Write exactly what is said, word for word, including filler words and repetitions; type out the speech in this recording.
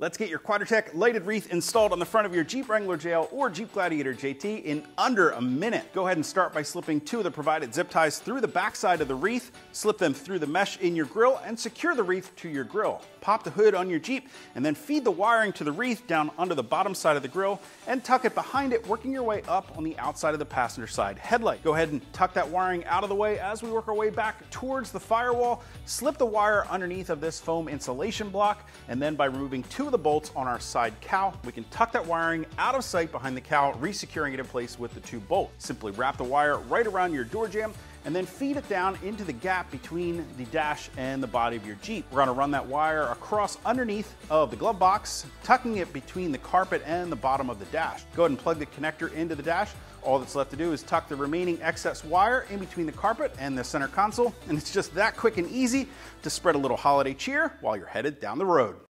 Let's get your Quadratec lighted wreath installed on the front of your Jeep Wrangler J L or Jeep Gladiator J T in under a minute. Go ahead and start by slipping two of the provided zip ties through the backside of the wreath, slip them through the mesh in your grill, and secure the wreath to your grill. Pop the hood on your Jeep and then feed the wiring to the wreath down under the bottom side of the grill and tuck it behind it, working your way up on the outside of the passenger side headlight. Go ahead and tuck that wiring out of the way as we work our way back towards the firewall. Slip the wire underneath of this foam insulation block, and then by removing two the bolts on our side cowl, we can tuck that wiring out of sight behind the cowl, resecuring it in place with the two bolts. Simply wrap the wire right around your door jamb and then feed it down into the gap between the dash and the body of your Jeep. We're gonna run that wire across underneath of the glove box, tucking it between the carpet and the bottom of the dash. Go ahead and plug the connector into the dash. All that's left to do is tuck the remaining excess wire in between the carpet and the center console, and it's just that quick and easy to spread a little holiday cheer while you're headed down the road.